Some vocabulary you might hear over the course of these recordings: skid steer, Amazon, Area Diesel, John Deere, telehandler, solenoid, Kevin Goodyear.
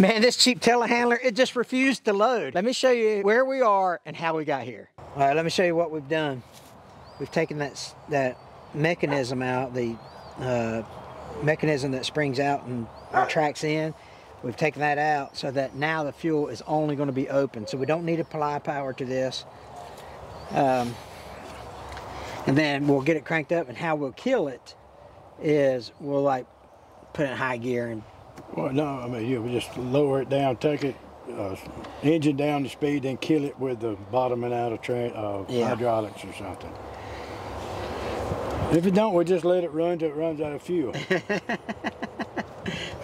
Man, this cheap telehandler, it just refused to load. Let me show you where we are and how we got here. All right, let me show you what we've done. We've taken that mechanism out, the mechanism that springs out and retracts in. We've taken that out so that now the fuel is only going to be open. So we don't need to apply power to this. And then we'll get it cranked up, and how we'll kill it is we'll like put it in high gear and... Well, no, I mean, you just lower it down, take it, engine down to speed, then kill it with the bottoming out of hydraulics or something. If you don't, we just let it run till it runs out of fuel.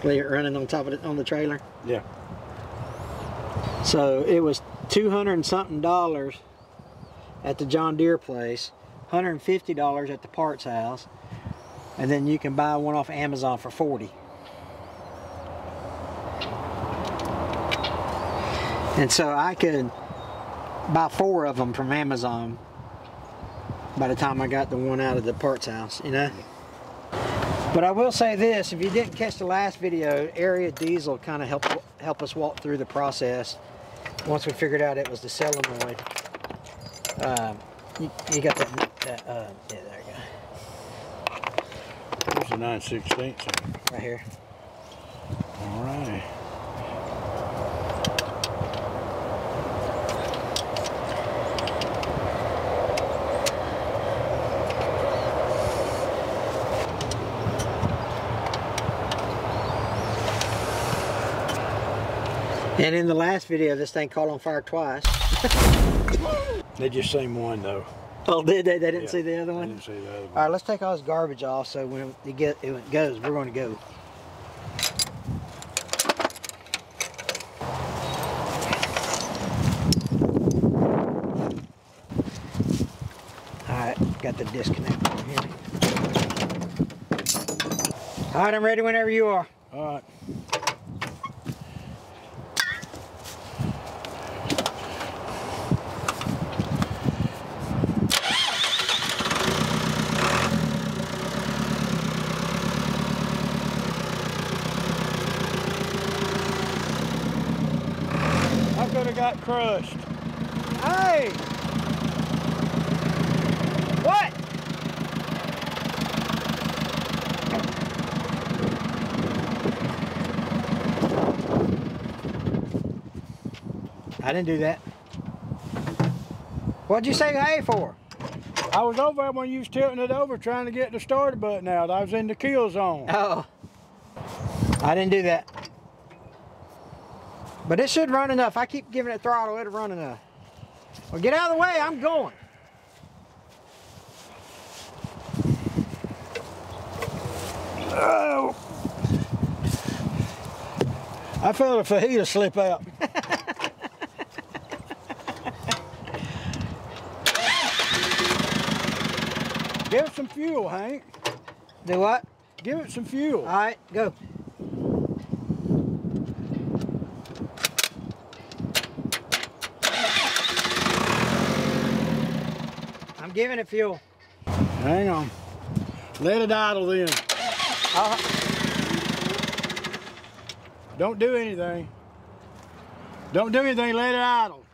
Let it running on top of it on the trailer. Yeah. So it was $200 and something at the John Deere place, $150 at the parts house, and then you can buy one off Amazon for $40. And so I could buy 4 of them from Amazon by the time I got the one out of the parts house, you know? But I will say this, if you didn't catch the last video, Area Diesel kind of helped us walk through the process. Once we figured out it was the solenoid, you got that yeah, there you go. There's a 9/16 right here. All right. And in the last video, this thing caught on fire twice. They just seen one though. Oh, did they? They didn't see the other one? They didn't see the other one. All right, let's take all this garbage off so when it goes, we're going to go. All right, got the disconnect over here. All right, I'm ready whenever you are. All right. Got crushed. Hey! What? I didn't do that. What'd you say hey for? I was over there when you was tilting it over trying to get the starter button out. I was in the kill zone. Oh. I didn't do that. But it should run enough. I keep giving it throttle, it'll run enough. Well, get out of the way, I'm going. Oh. I felt a fajita slip out. Give it some fuel, Hank. Do what? Give it some fuel. All right, go. Giving it fuel. Hang on. Let it idle then. Don't do anything. Don't do anything. Let it idle.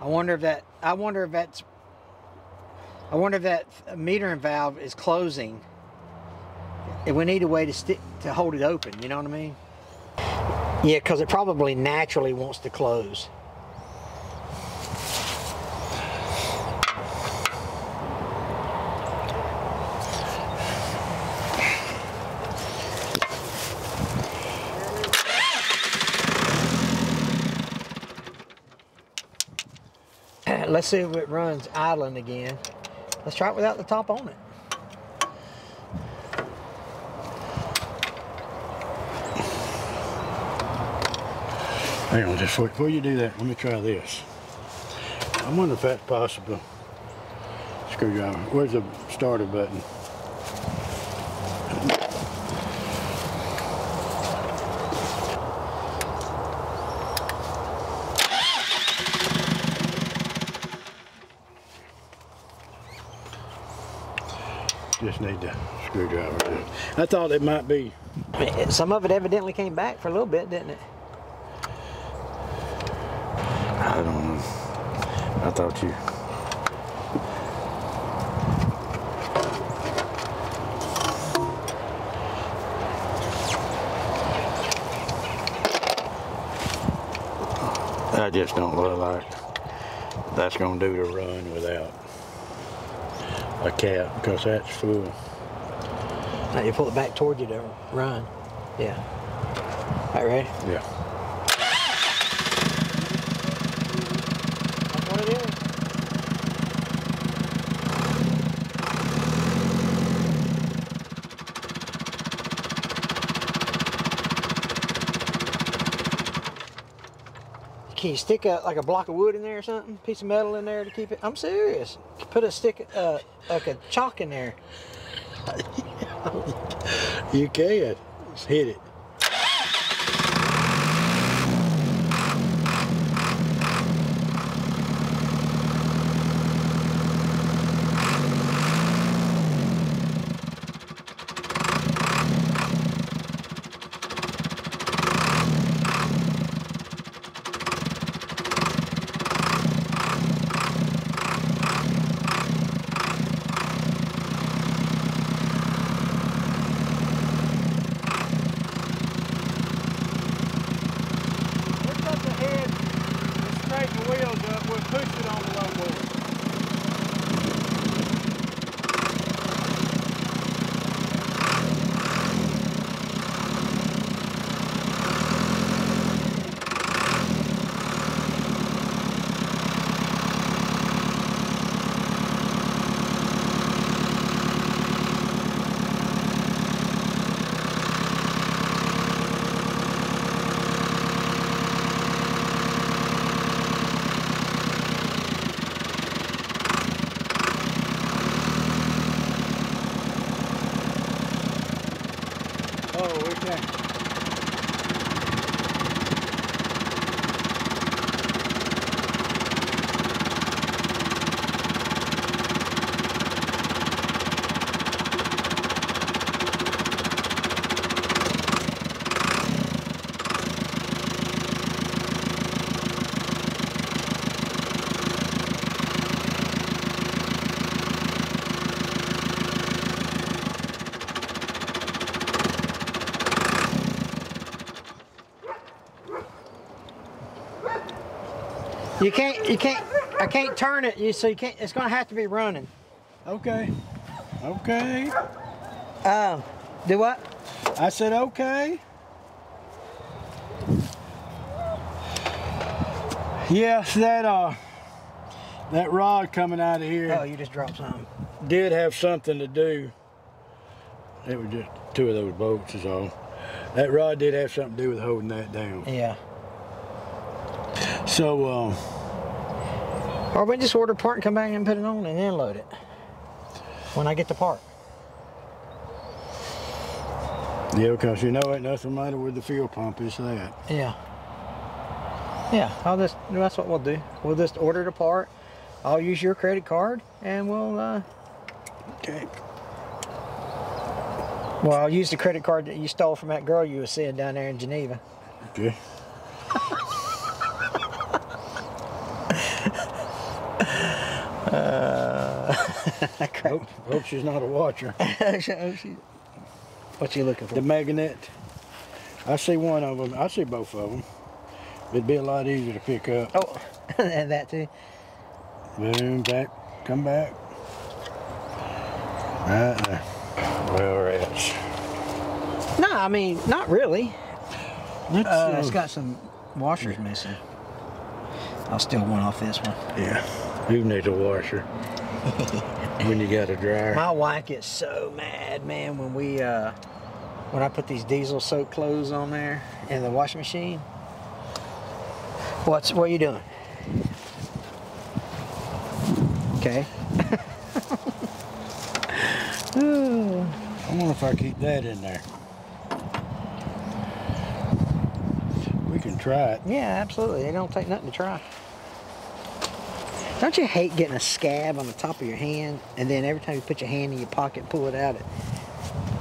I wonder if that metering valve is closing. And we need a way to hold it open. You know what I mean? Yeah, because it probably naturally wants to close. Let's see if it runs idling again. Let's try it without the top on it. Hang on, just before you do that, let me try this. I wonder if that's possible. Screwdriver. Where's the starter button? Just need the screwdriver. I thought it might be. Some of it evidently came back for a little bit, didn't it? I don't know. I thought you. I just don't look like that's going to do to run without a cap, because that's full. Now you pull it back toward you to run. Yeah. All right, ready? Yeah. Can you stick a, like a block of wood in there or something? Piece of metal in there to keep it? I'm serious. Put a stick, like a chalk in there. You can. Just hit it. I can't turn it, so you can't, it's gonna have to be running. Okay, okay. Do what? I said okay. Yes, that rod coming out of here. Oh, you just dropped something. Did have something to do. It was just two of those bolts is all. That rod did have something to do with holding that down. Yeah. So, or we just order a part and come back and put it on and then load it when I get the part. Yeah, because you know ain't nothing matter with the fuel pump, it's that. Yeah. Yeah, I'll just, that's what we'll do. We'll just order the part. I'll use your credit card and we'll, okay. Well, I'll use the credit card that you stole from that girl you were seeing down there in Geneva. Okay. Hope she's not a watcher. What you looking for? The magnet. I see one of them. I see both of them. It'd be a lot easier to pick up. Oh, and that too. Boom, back, come back. Right there. Well, rats. No, I mean, not really. It's got some washers missing. I'll steal one off this one. Yeah, you need a washer. When you got a dryer. My wife gets so mad, man, when we when I put these diesel soaked clothes on there in the washing machine. What are you doing? Okay. I wonder if I keep that in there. We can try it. Yeah, absolutely. It don't take nothing to try. Don't you hate getting a scab on the top of your hand, and then every time you put your hand in your pocket and pull it out, it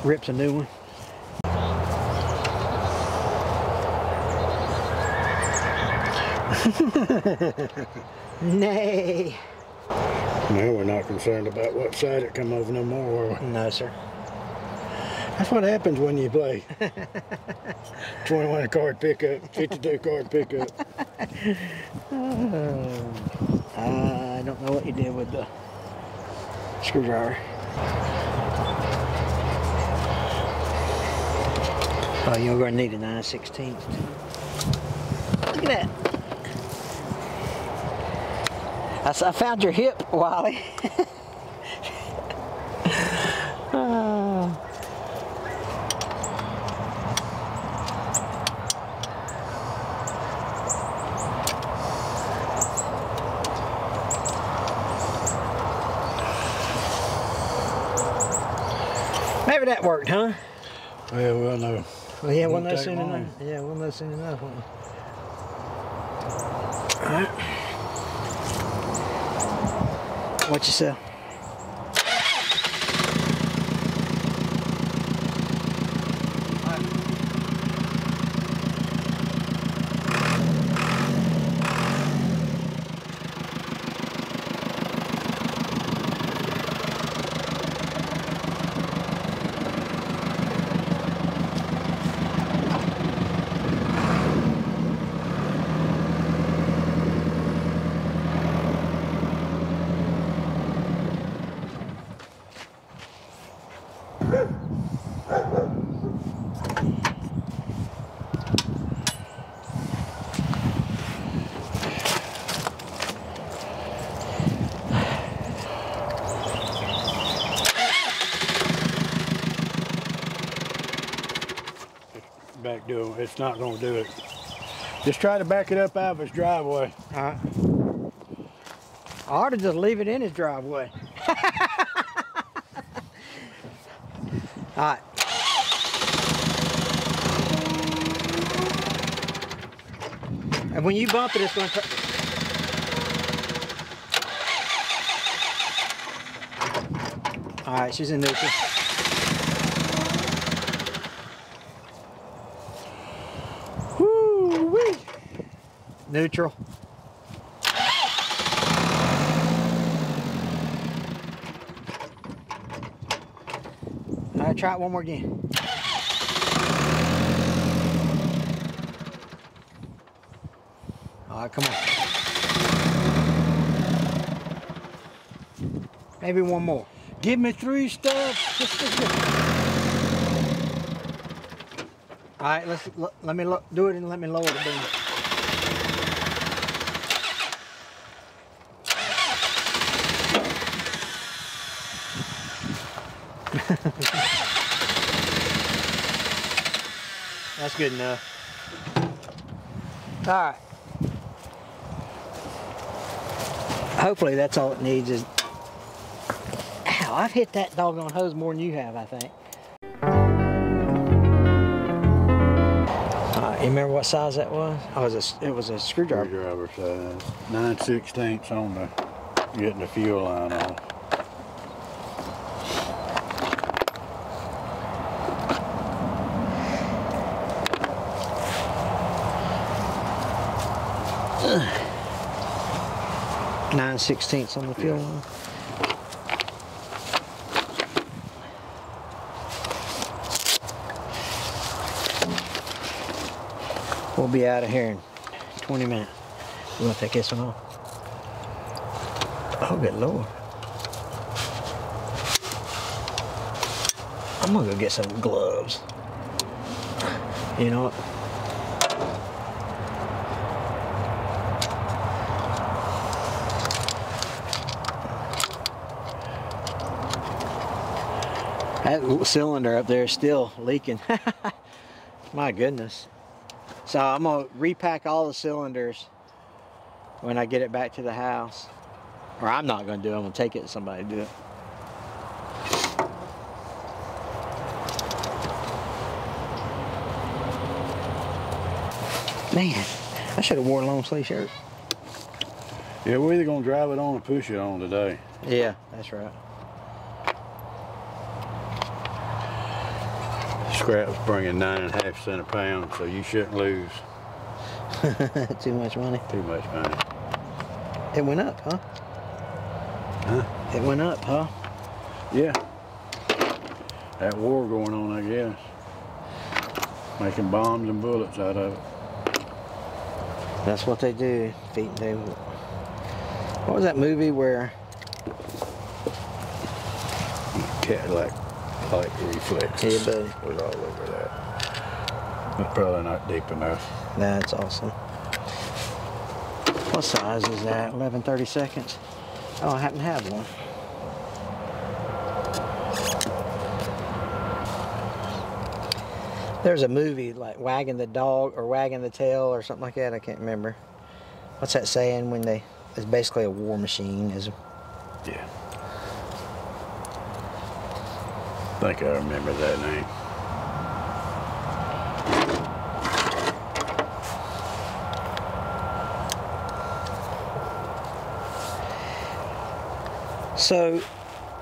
rips a new one? Nay. No, we're not concerned about what side it come over no more, are we? No, sir. That's what happens when you play 21 card pickup, 52 card pickup. I don't know what you did with the screwdriver. Oh, you're going to need a 9/16. Look at that. I found your hip, Wally. Maybe that worked, huh? Well, we'll know. Well, yeah, we'll know soon enough. Yeah, we'll know soon enough. All right. Watch yourself. Back door, it's not going to do it. Just try to back it up out of his driveway. All right. I ought to just leave it in his driveway. All right. And when you bump it, it's going to... All right, she's in there too. Woo-wee. Neutral. All right, try it one more again. All right, come on. Maybe one more. Give me three stuff. All right, let me do it and let me lower the boom. That's good enough. All right. Hopefully that's all it needs is... Ow, I've hit that doggone hose more than you have, I think. You remember what size that was? Oh, it was a screwdriver. Screwdriver size. 9/16 on the... getting the fuel line on. Ugh. 9/16 on the fuel line. We'll be out of here in 20 minutes. We're gonna take this one off. Oh, good Lord. I'm gonna go get some gloves. You know what? That cylinder up there is still leaking. My goodness. So I'm going to repack all the cylinders when I get it back to the house. Or I'm not going to do it. I'm going to take it to somebody to do it. Man, I should have worn a long sleeve shirt. Yeah, we're either gonna drive it on or push it on today. Yeah, that's right. Scrap's bringing 9.5 cents a pound, so you shouldn't lose. Too much money. Too much money. It went up, huh? Huh? It went up, huh? Yeah. That war going on, I guess. Making bombs and bullets out of it. That's what they do. What was that movie where? Cadillac light reflexes was all over that. It's probably not deep enough. That's awesome. What size is that? 11/32. Oh, I happen to have one. There's a movie like Wagging the Dog or Wagging the Tail or something like that. I can't remember. What's that saying when they... It's basically a war machine, isn't it? Yeah. I think I remember that name. So,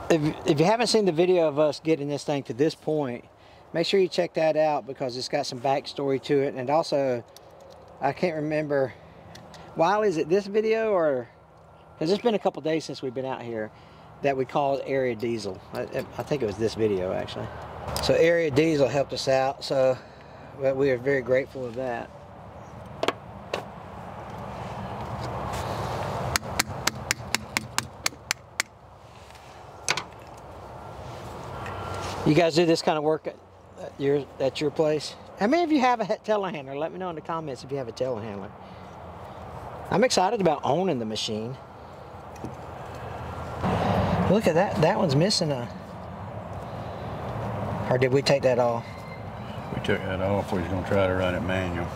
if you haven't seen the video of us getting this thing to this point, make sure you check that out because it's got some backstory to it. And also, I can't remember, Wiley, is it this video or, because it's been a couple days since we've been out here, that we called Area Diesel. I think it was this video actually. So Area Diesel helped us out, so we are very grateful of that. You guys do this kind of work at your place? How many of you have a telehandler? Let me know in the comments if you have a telehandler. I'm excited about owning the machine. Look at that. That one's missing a... Or did we take that off? We took that off. We was going to try to run it manual.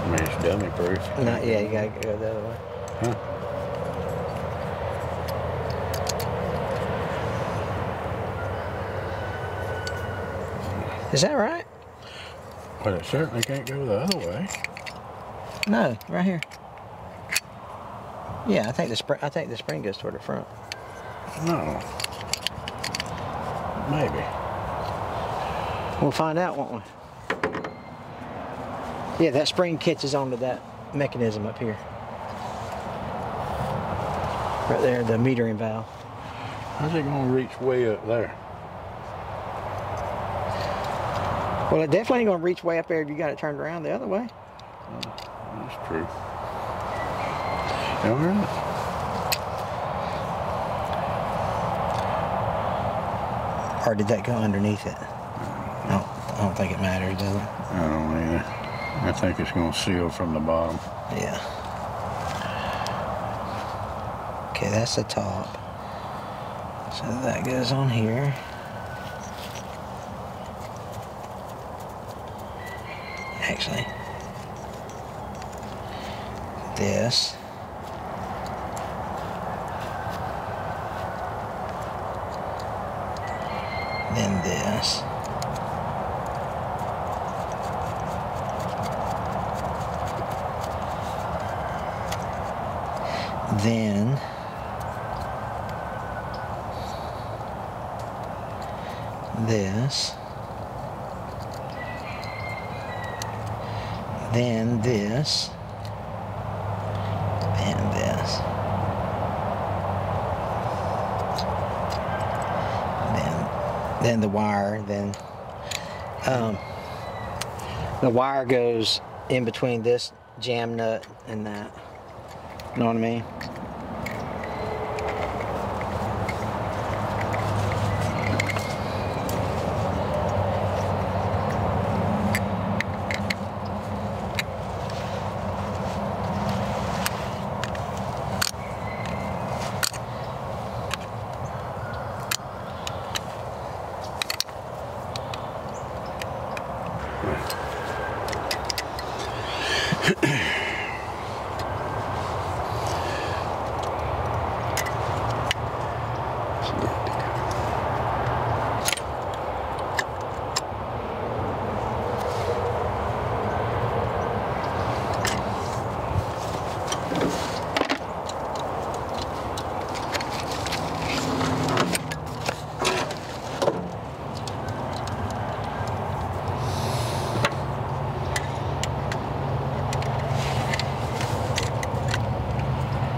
I mean, it's dummy proof. Not yet. You got to go the other way. Huh? Is that right? Well, it certainly can't go the other way. No, right here. Yeah, I think the spring goes toward the front. No. Maybe. We'll find out, won't we? Yeah, that spring catches onto that mechanism up here. Right there, the metering valve. How's it gonna reach way up there? Well, it definitely ain't gonna reach way up there if you got it turned around the other way. That's true. All right. Or did that go underneath it? I don't think it matters, does it? I don't either. I think it's gonna seal from the bottom. Yeah. Okay, that's the top. So that goes on here. Actually, this. Then this. Then. This. Then this, and this, then the wire, then the wire goes in between this jam nut and that, you know what I mean?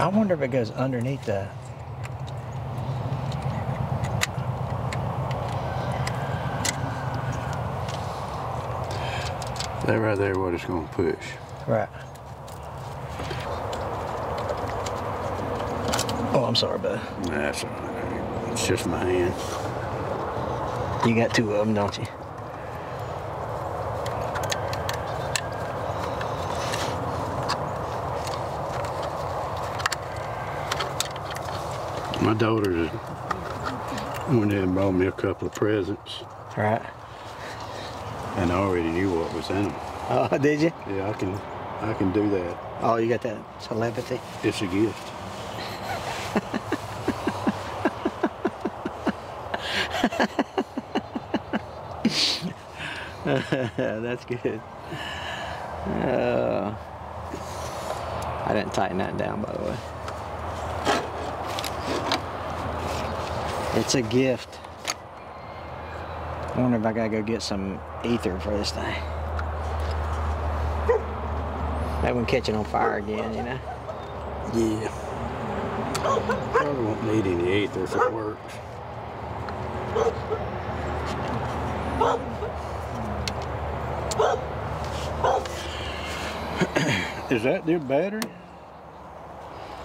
I wonder if it goes underneath that. That right there, what it's going to push. Right. Oh, I'm sorry, bud. That's all right. It's just my hand. You got two of them, don't you? My daughter went in and brought me a couple of presents. Right. And I already knew what was in them. Oh, did you? Yeah, I can do that. Oh, you got that telepathy? It's a gift. That's good. I didn't tighten that down, by the way. It's a gift. I wonder if I gotta go get some ether for this thing. That one catching on fire again, you know? Yeah. Probably won't need any ether if it works. Is that their battery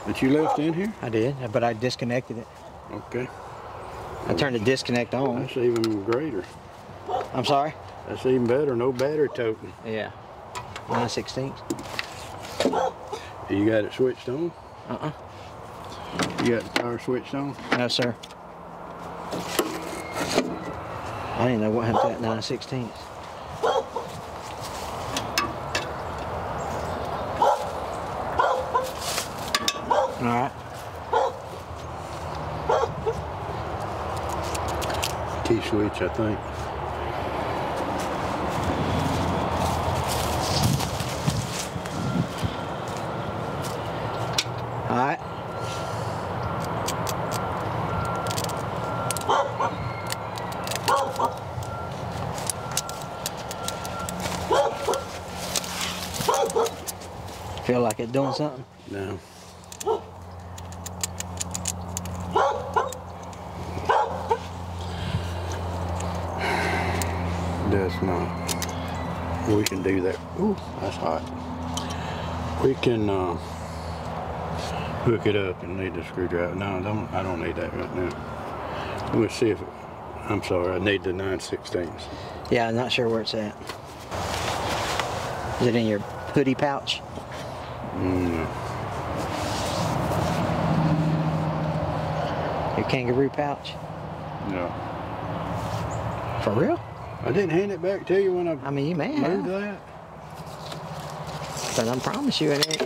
that you left in here? I did, but I disconnected it. Okay. I turned the disconnect on. That's even greater. I'm sorry? That's even better. No battery token. Yeah. 9/16. You got it switched on? You got the power switched on? No, sir. I didn't know what happened to that 9/16. All right. Switch, I think. All right. Feel like it's doing something? No. No, we can do that. Ooh, that's hot. We can hook it up and need the screwdriver. No, I don't need that right now. We'll see if it, I'm sorry, I need the 9/16. Yeah, I'm not sure where it's at. Is it in your hoodie pouch? No. Your kangaroo pouch? No. For real? I didn't hand it back to you when I mean, you may have that. But I promise you it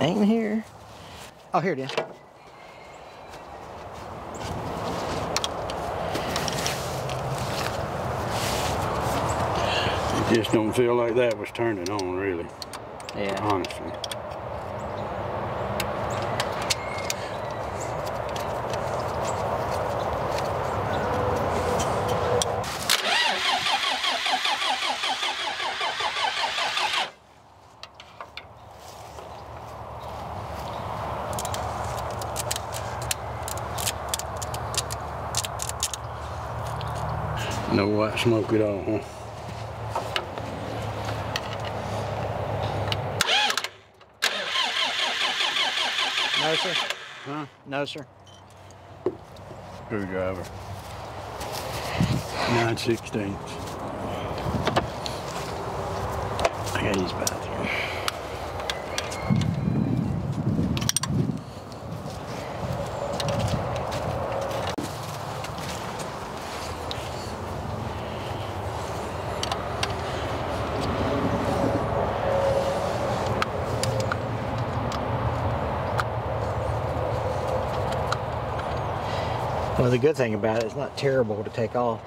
ain't here. Oh, here it is. It just don't feel like that was turning on, really. Yeah. Honestly. No white smoke at all, huh? No, sir. Huh? No, sir. Screwdriver. 9/16. I gotta use the bathroom. Well, the good thing about it, it's not terrible to take off.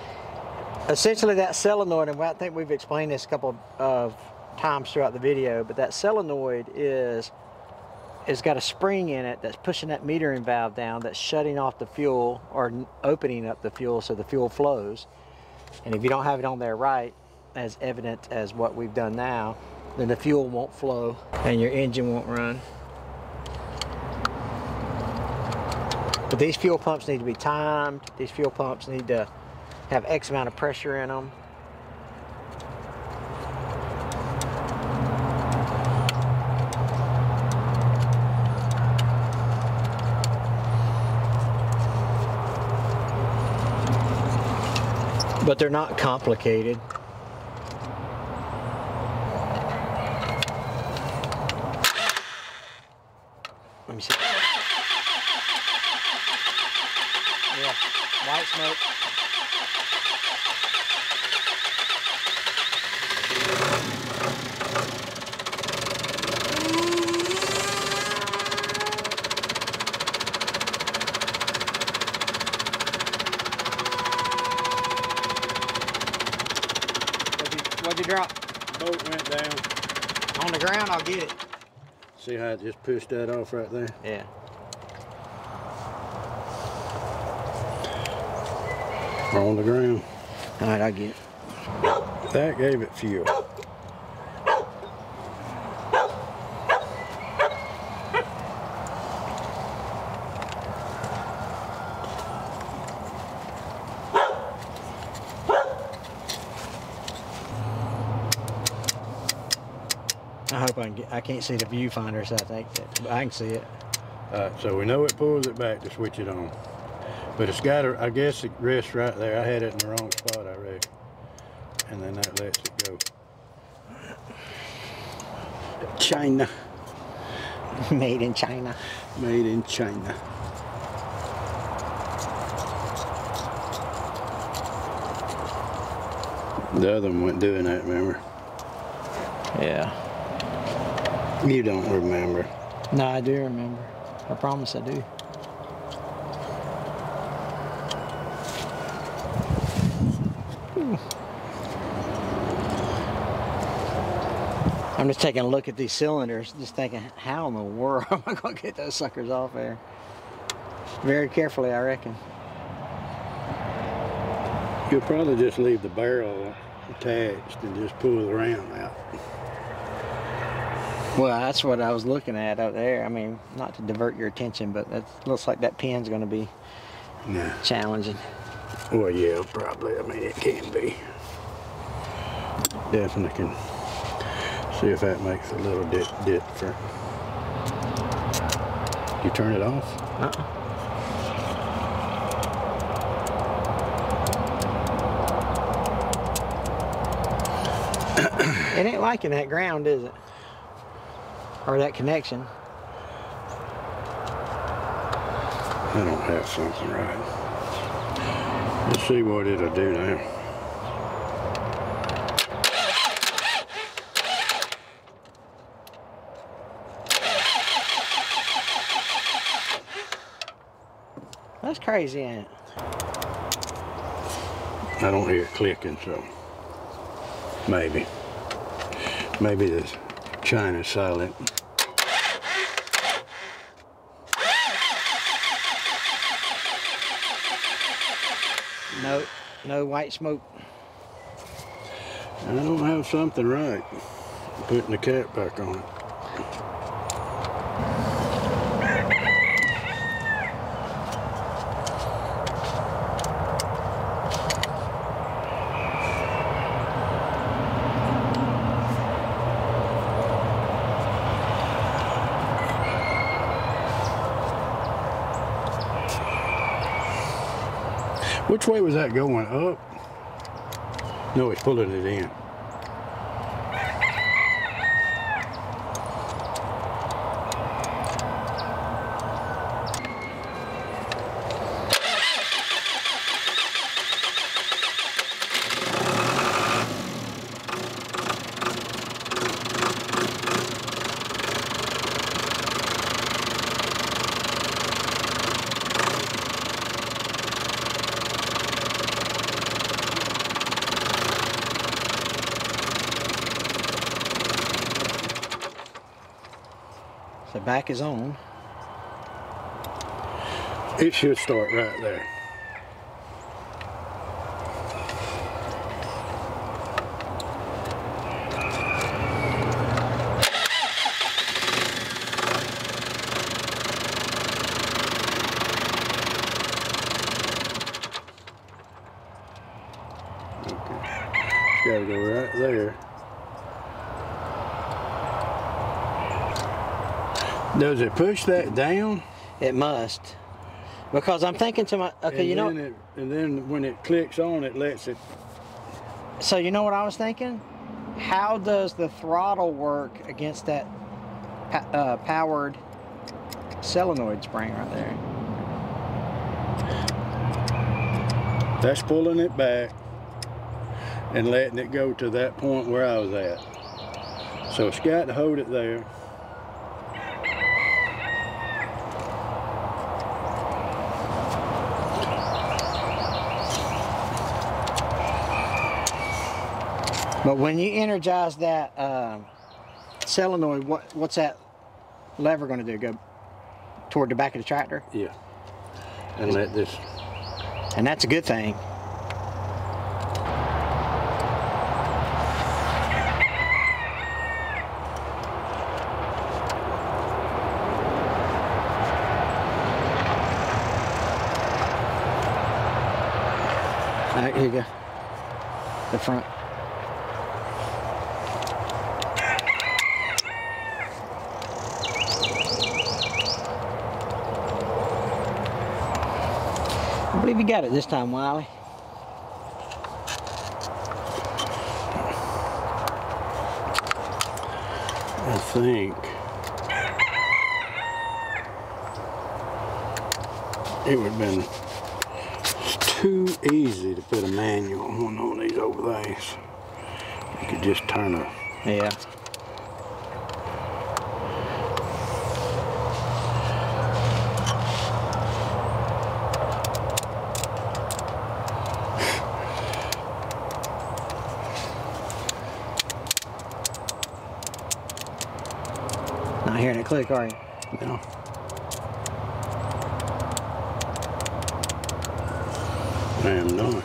Essentially, that solenoid, and I think we've explained this a couple of times throughout the video, but that solenoid it's got a spring in it that's pushing that metering valve down, that's shutting off the fuel or opening up the fuel so the fuel flows. And if you don't have it on there right, as evident as what we've done now, then the fuel won't flow and your engine won't run. But these fuel pumps need to be timed. These fuel pumps need to have X amount of pressure in them. But they're not complicated. Let me see. Yeah, white smoke. What'd you drop? Boat went down. On the ground, I'll get it. See how it just pushed that off right there? Yeah. On the ground. All right, I get it. That gave it fuel. I hope I can get, I can't see the viewfinder, so I think that, I can see it. All right, so we know it pulls it back to switch it on. But it's got to, I guess it rests right there. I had it in the wrong spot, I reckon. And then that lets it go. China. Made in China. Made in China. The other one wasn't doing that, remember? Yeah. You don't remember. No, I do remember. I promise I do. I'm just taking a look at these cylinders, just thinking, how in the world am I going to get those suckers off there? Very carefully, I reckon. You'll probably just leave the barrel attached and just pull the ram out. Well, that's what I was looking at out there. I mean, not to divert your attention, but that looks like that pin's going to be challenging. Well, yeah, probably. I mean, it can be. Definitely can. See if that makes a little dip for. You turn it off? Uh-uh. It ain't liking that ground, is it? Or that connection. I don't have something right. Let's see what it'll do now. That's crazy, ain't it? I don't hear it clicking, so maybe. Maybe the China's silent. No, no white smoke. I don't have something right. I'm putting the cap back on it. Which way was that going, up? No, it's pulling it in. The back is on. It should start right there. gotta go right there. Does it push that down? It must. Because I'm thinking to my, okay, you know. And then when it clicks on, it lets it. So you know what I was thinking? How does the throttle work against that powered solenoid spring right there? That's pulling it back and letting it go to that point where I was at. So it's got to hold it there. But when you energize that solenoid, what's that lever going to do? Go toward the back of the tractor? Yeah. And let this. And that's a good thing. All right, here you go. The front. I believe you got it this time, Wiley. I think it would have been too easy to put a manual on all these overlays. You could just turn a. Yeah. Not hearing it click, are you? No. I am not.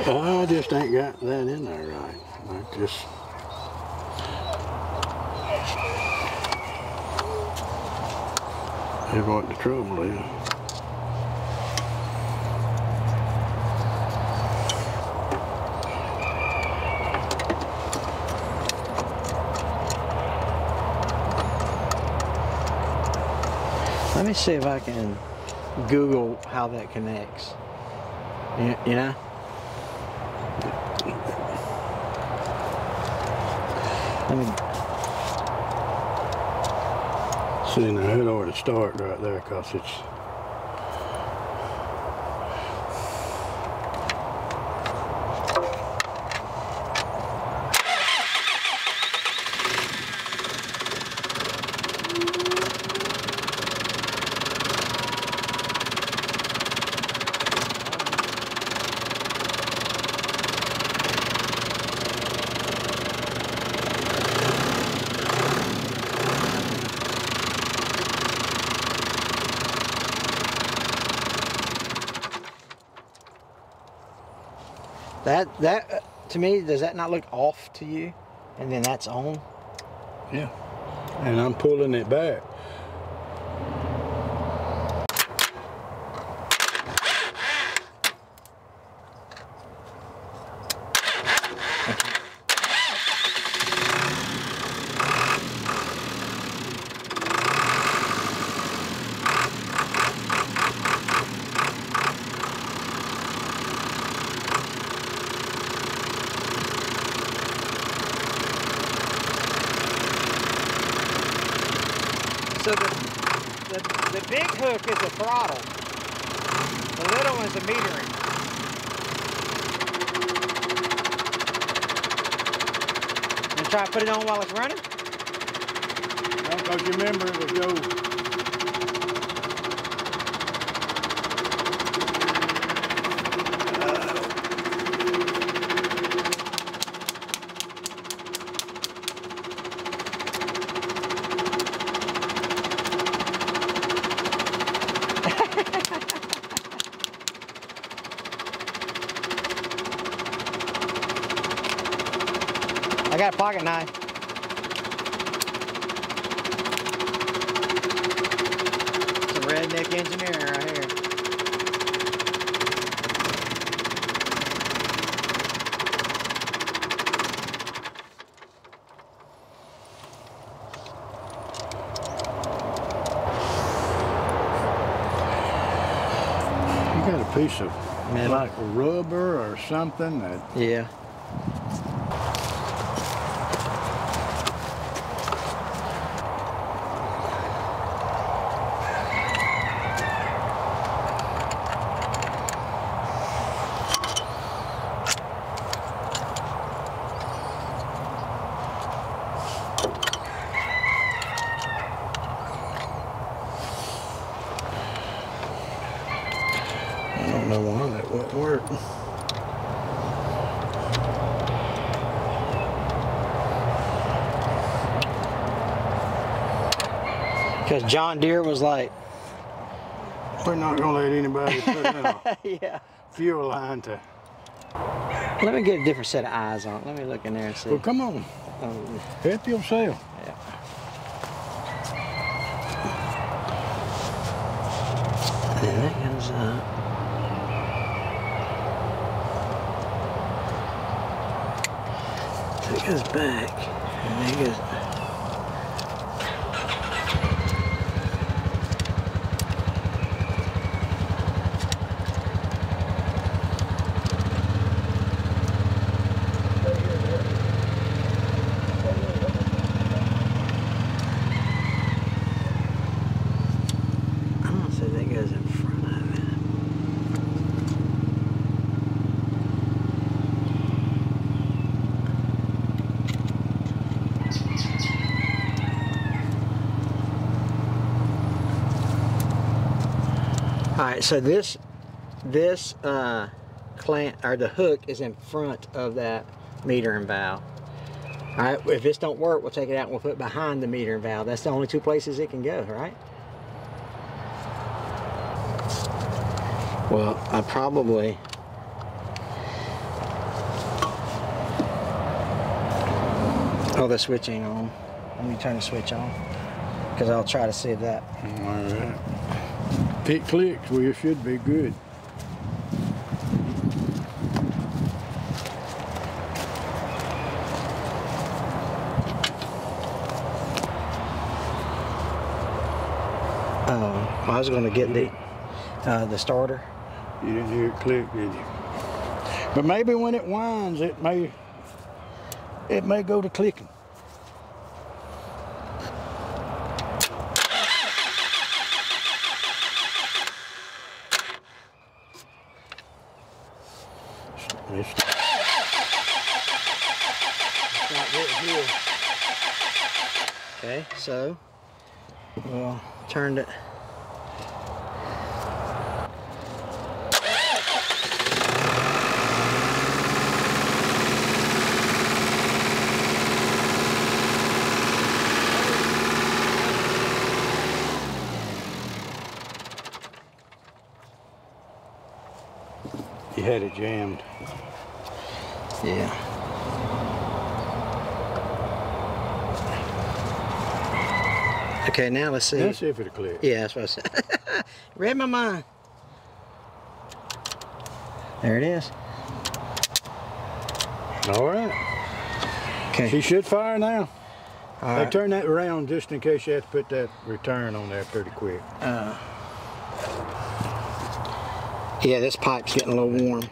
I just ain't got that in there right. I just. That's what the trouble is. Let me see if I can Google how that connects. You know? I mean, see, now I don't know where to start right there, because it's... That to me, does that not look off to you? And then that's on? Yeah. And I'm pulling it back. So the big hook is a throttle, the little one's a metering. And try to put it on while it's running? No, because you remember it would go. I got a pocket knife. Some redneck engineering right here. You got a piece of metal, like rubber or something that. Yeah. Because John Deere was like, we're not gonna let anybody put a yeah. fuel line to. Let me get a different set of eyes on it. Let me look in there and see. Well, come on. Help yourself. Yeah. And that comes up. It goes back, and then it goes. All right, so this clamp or the hook is in front of that meter and valve. All right, if this don't work, we'll take it out and we'll put it behind the meter and valve. That's the only two places it can go, right? Well, I probably. Oh, the switch ain't on. Let me turn the switch on because I'll try to see that. All right. If it clicks, we should be good. I was going to get the starter. You didn't hear it click, did you? But maybe when it winds, it may go to clicking. Okay, so we'll turn it. You had it jammed. Yeah. Okay, now let's see. Let's see if it'll clear. Yeah, that's what I said. Read my mind. There it is. All right. Okay. She should fire now. All right. They turn that around just in case you have to put that return on there pretty quick. Yeah, this pipe's getting a little warm.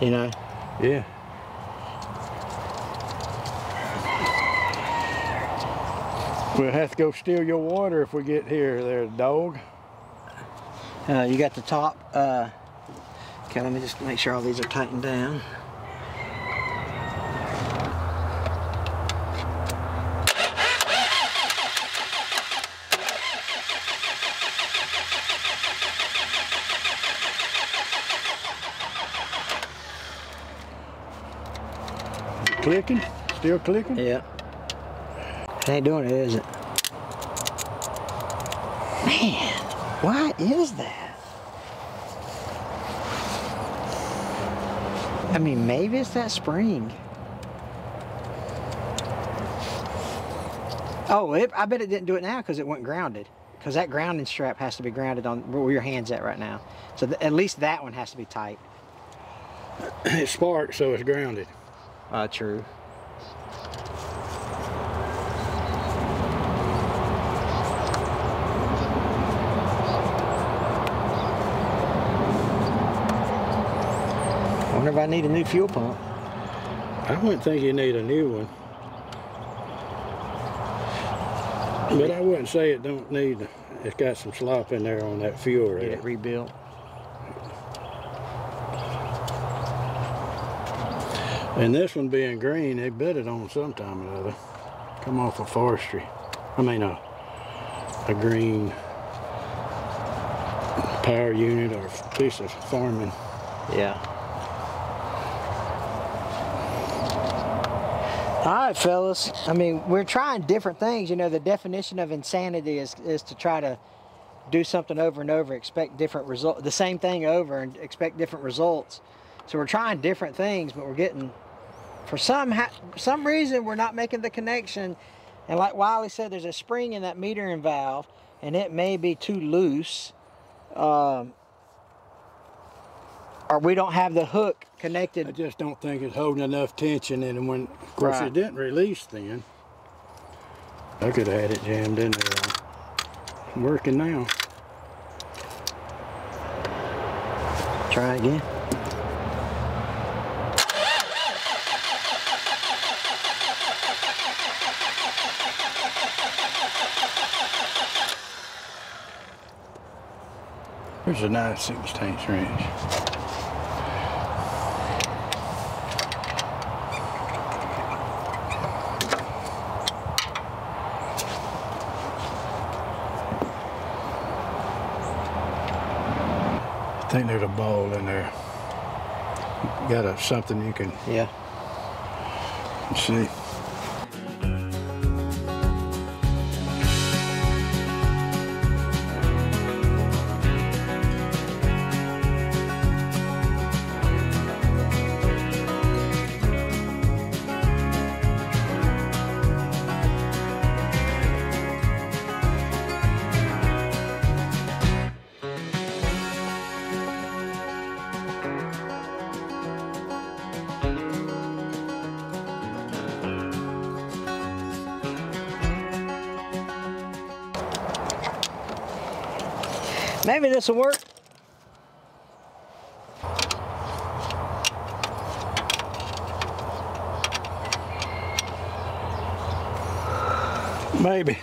You know? Yeah. We'll have to go steal your water if we get here, there, dog. You got the top. Okay, let me just make sure all these are tightened down. Clicking? Still clicking? Yeah. It ain't doing it, is it? Man, why is that? I mean, maybe it's that spring. Oh, I bet it didn't do it now because it wasn't grounded. Because that grounding strap has to be grounded on where your hand's at right now. So at least that one has to be tight. It sparked, so it's grounded. True. I wonder if I need a new fuel pump. I wouldn't think you need a new one. But I wouldn't say it don't need, it's got some slop in there on that fuel right. Get it rebuilt. And this one being green, they bet it on sometime or another. Come off of forestry. I mean a green power unit or piece of farming. Yeah. All right, fellas, I mean, we're trying different things. You know, the definition of insanity is to try to do something over and over, expect different results, the same thing over and expect different results. So we're trying different things, but we're getting, for some reason, we're not making the connection. And like Wiley said, there's a spring in that metering valve, and it may be too loose, or we don't have the hook connected. I just don't think it's holding enough tension in them. Of course, right. It didn't release then. I could have had it jammed in there. It's working now. Try again. There's a nice 16 wrench. I think there's a ball in there. You got something you can. Yeah. See. Maybe this will work. Maybe.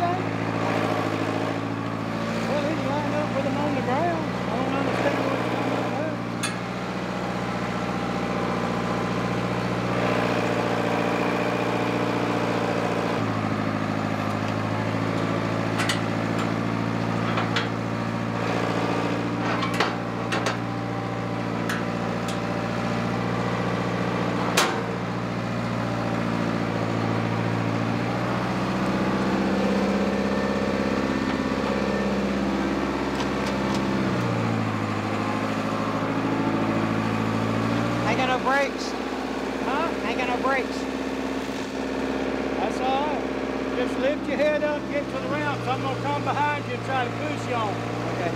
say? Well, he's lined up with him on the ground. I don't understand what he's talking about. Brakes. Huh? Ain't got no brakes. That's all right. Just lift your head up, get to the ramp. I'm gonna come behind you and try to push you on. Okay.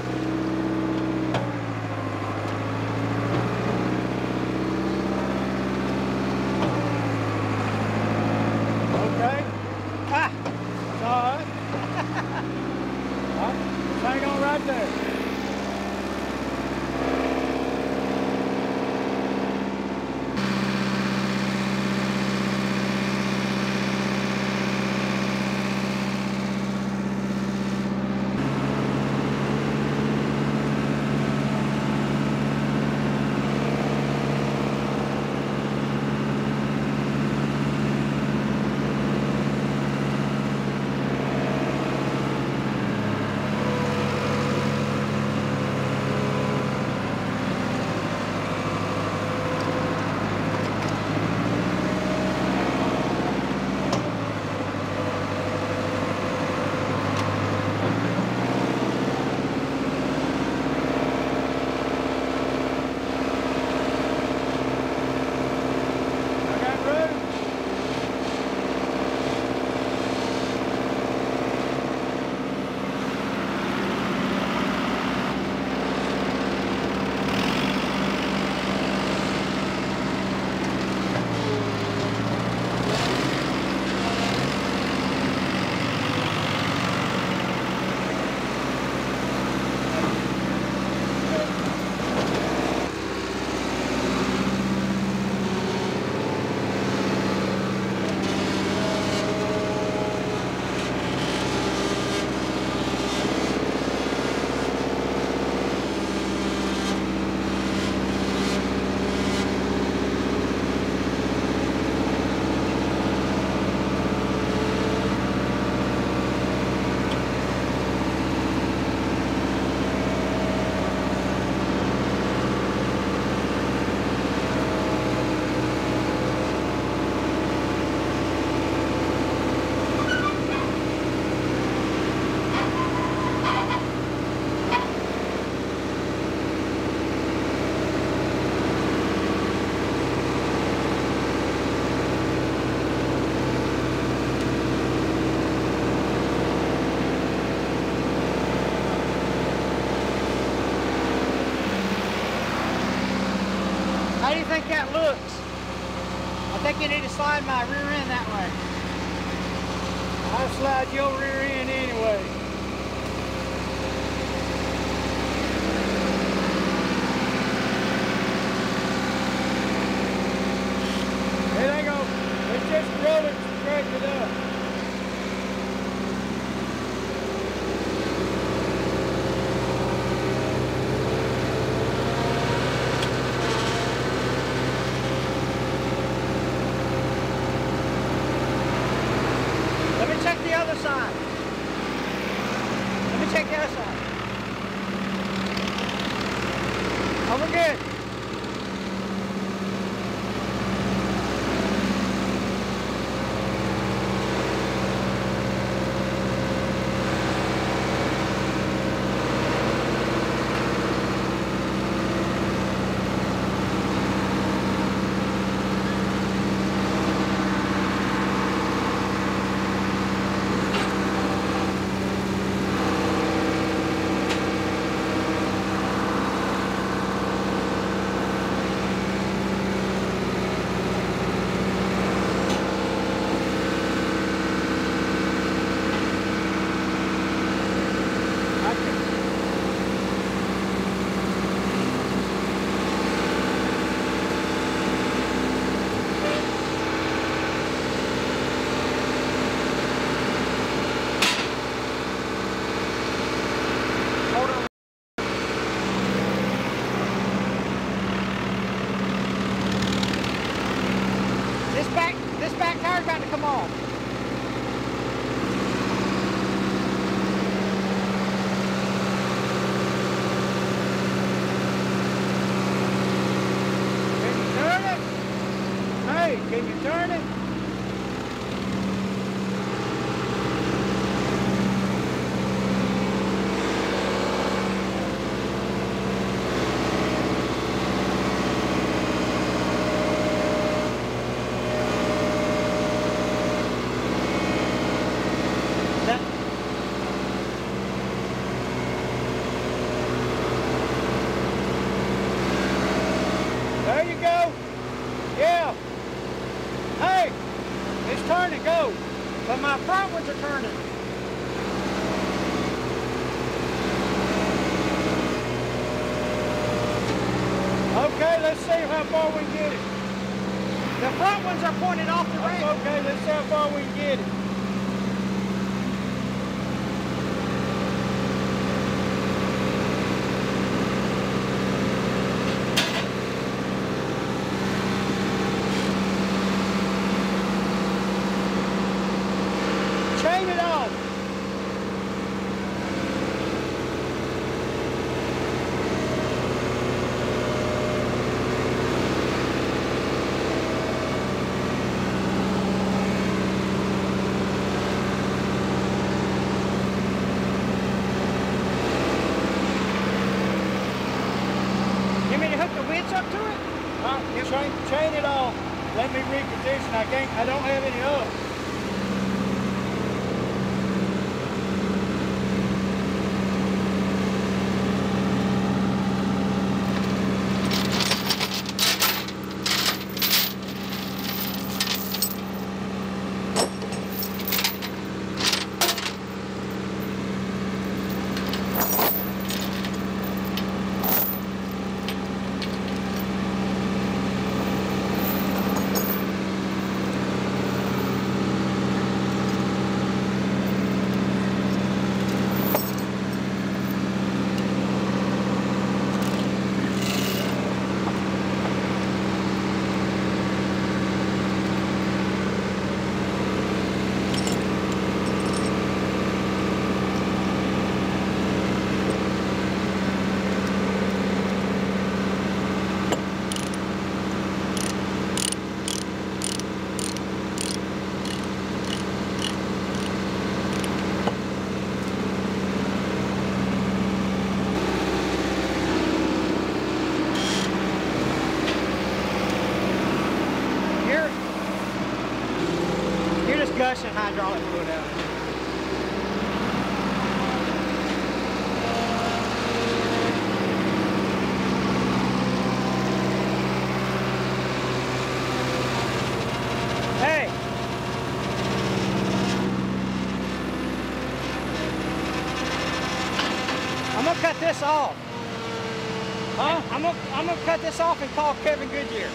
How do you think that looks? I think you need to slide my rear end that way. I'll slide your rear end anyway. It ain't gonna, it's just rolling straight it up. Check the other side. Come on. Can you turn it? Hey, can you turn it? But my front ones are turning. Okay, let's see how far we can get it. The front ones are pointed off the ramp. Okay, let's see how far we can get it. Chain it all. Let me recondition. I don't have any up. And hydraulic fluid out. Hey! I'm gonna cut this off. Huh? I'm gonna cut this off and call Kevin Goodyear.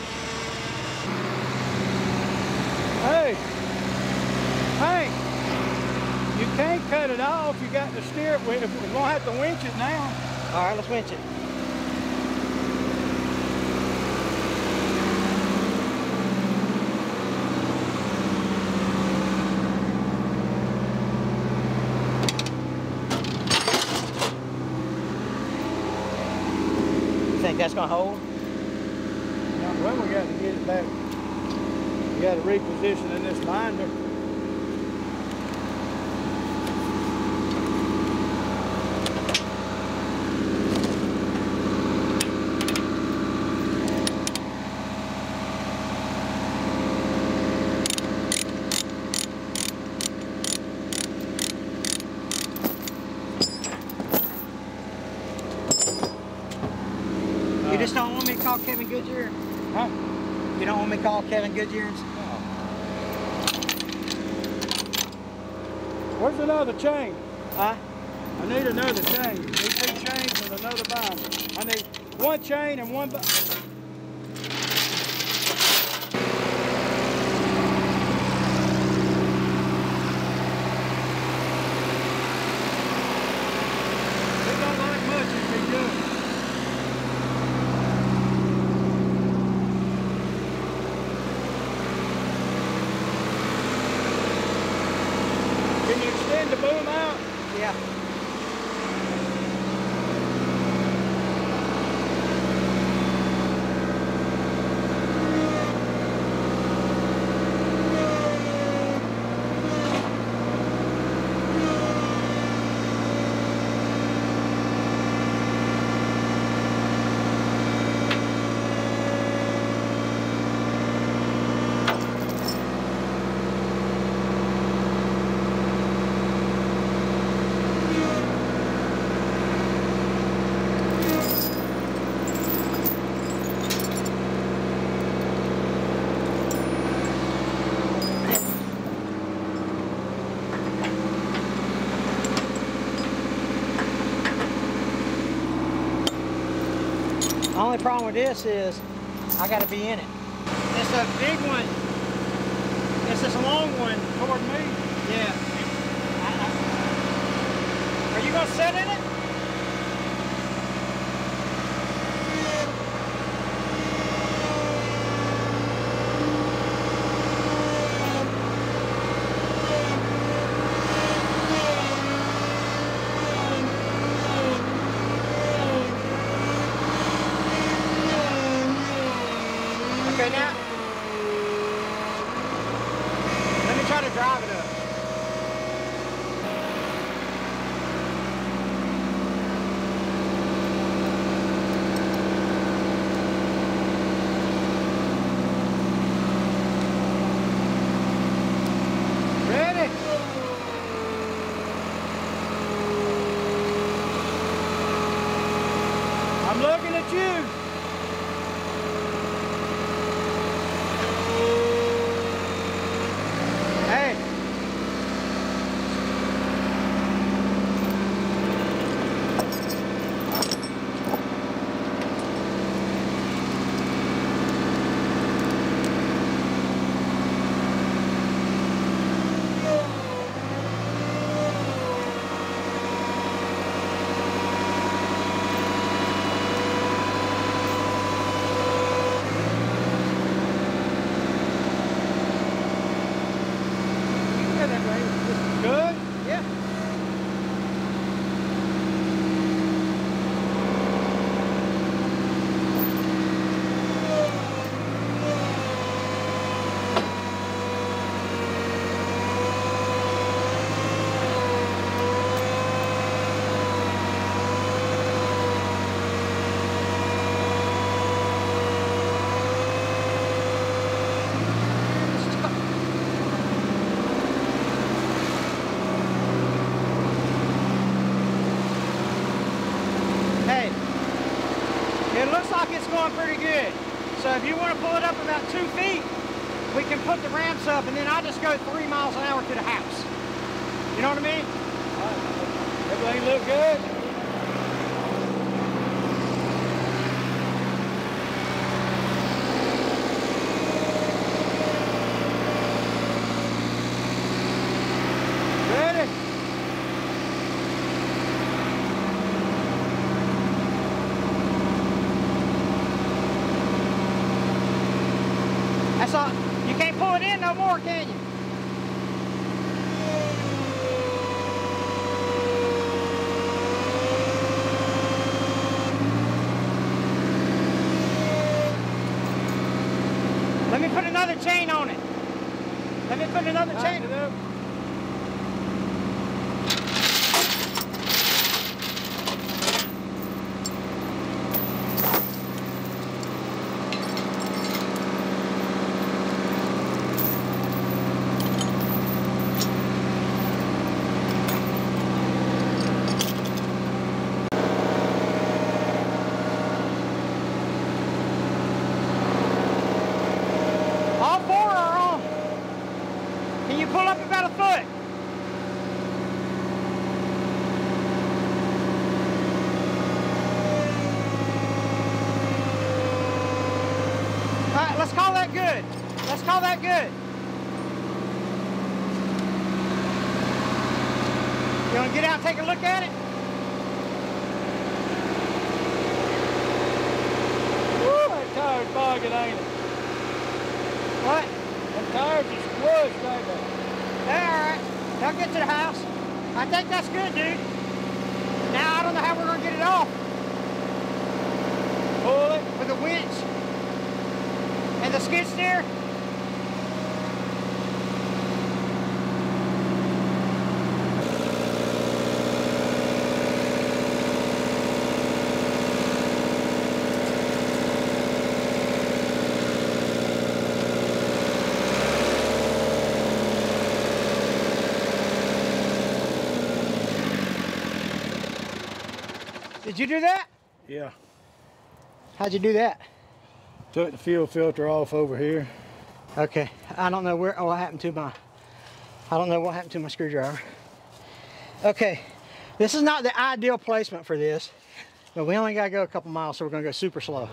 Hey! Hey, you can't cut it off. You got to steer it with it. We're gonna have to winch it now. All right, let's winch it. You think that's gonna hold? No, well, we got to get it back. We got to reposition in this binder. You just don't want me to call Kevin Goodyear? Huh? You don't want me to call Kevin Goodyear? No. Where's another chain? Huh? I need another chain. I need two chains and another binder. I need one chain and one binder. something to boom them out? Yeah. The only problem with this is I got to be in it. It's a big one. It's this long one toward me. Yeah. Are you going to sit in it? Okay, now, let me try to drive it up. Ready? I'm looking at you. It looks like it's going pretty good. So if you want to pull it up about 2 feet, we can put the ramps up, and then I just go 3 miles an hour to the house. You know what I mean? Everything look good? So you can't pull it in no more, can you? Let me put another chain on it. Let me put another chain on it. Pull up about a foot. All right, let's call that good. Let's call that good. You want to get out and take a look at it? Woo, that tire's bogging, ain't it? What? That tire just squished right there. All right, now get to the house. I think that's good, dude. Now I don't know how we're gonna get it off. Pull it with a winch and the skid steer. Did you do that? Yeah. How'd you do that? Took the fuel filter off over here. Okay. I don't know where. Oh, I don't know what happened to my screwdriver. Okay. This is not the ideal placement for this, but we only got to go a couple miles, so we're going to go super slow.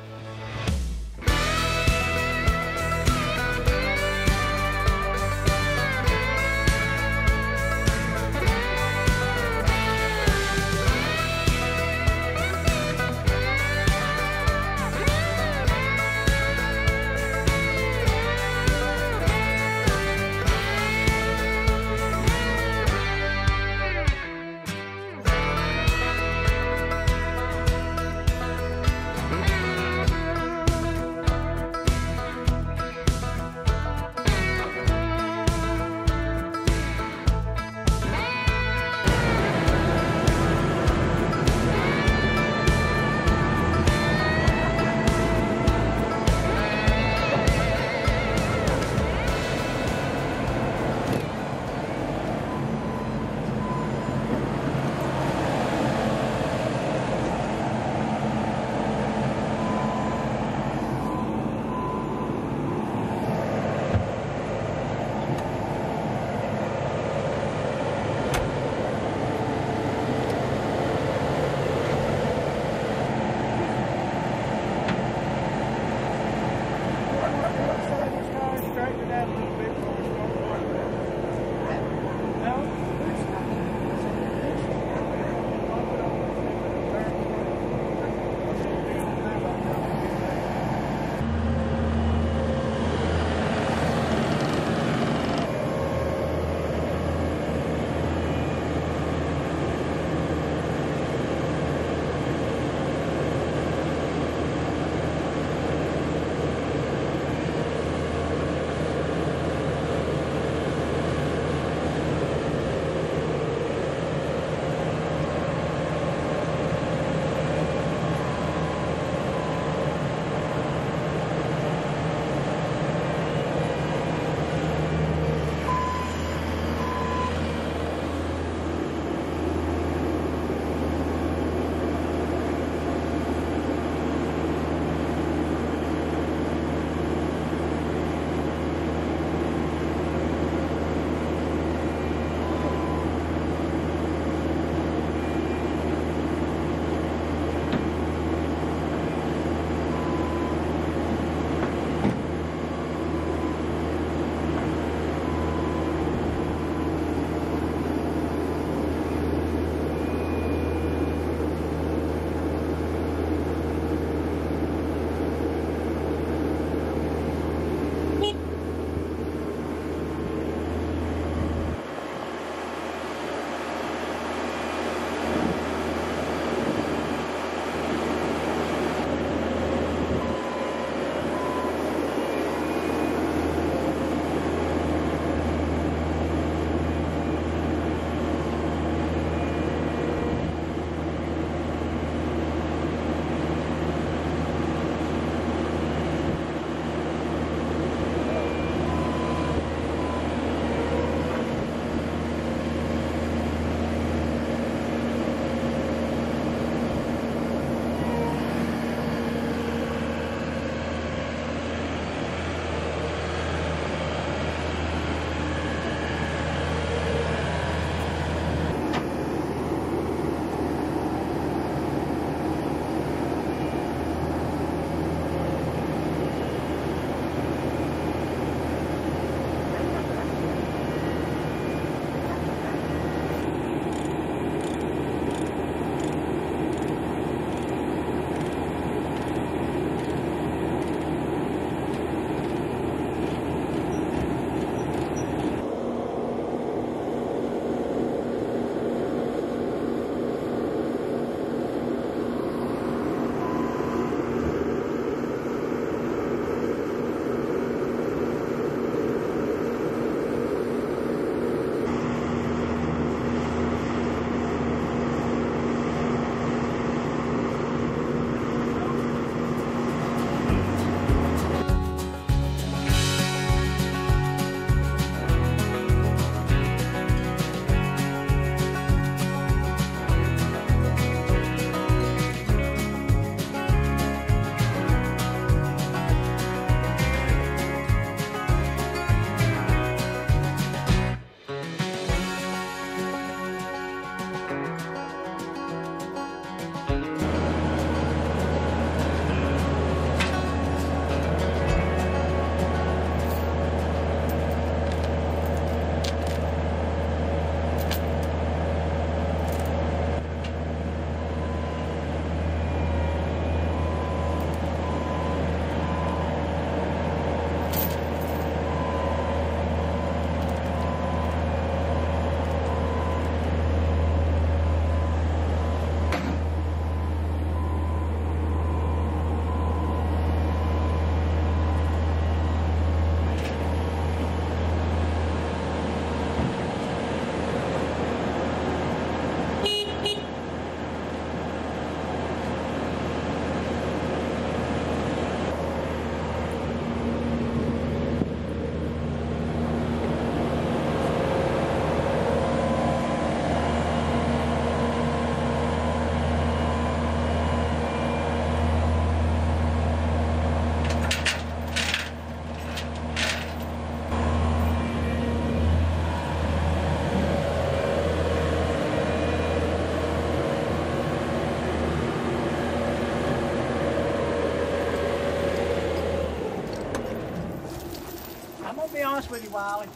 be honest with you, Wiley,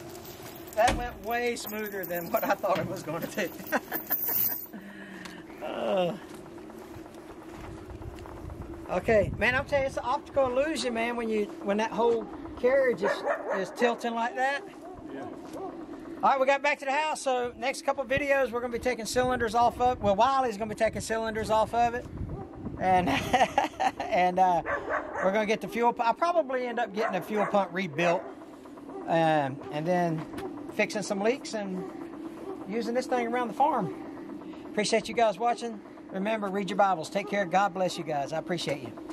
that went way smoother than what I thought it was going to do. Okay, man, I'm telling you, it's an optical illusion, man, when that whole carriage is tilting like that. Yeah. All right, we got back to the house, so next couple videos, we're going to be taking cylinders off of it. Well, Wiley's going to be taking cylinders off of it. And we're going to get the fuel pump. I'll probably end up getting a fuel pump rebuilt and then fixing some leaks and using this thing around the farm. Appreciate you guys watching. Remember, read your Bibles. Take care. God bless you guys. I appreciate you.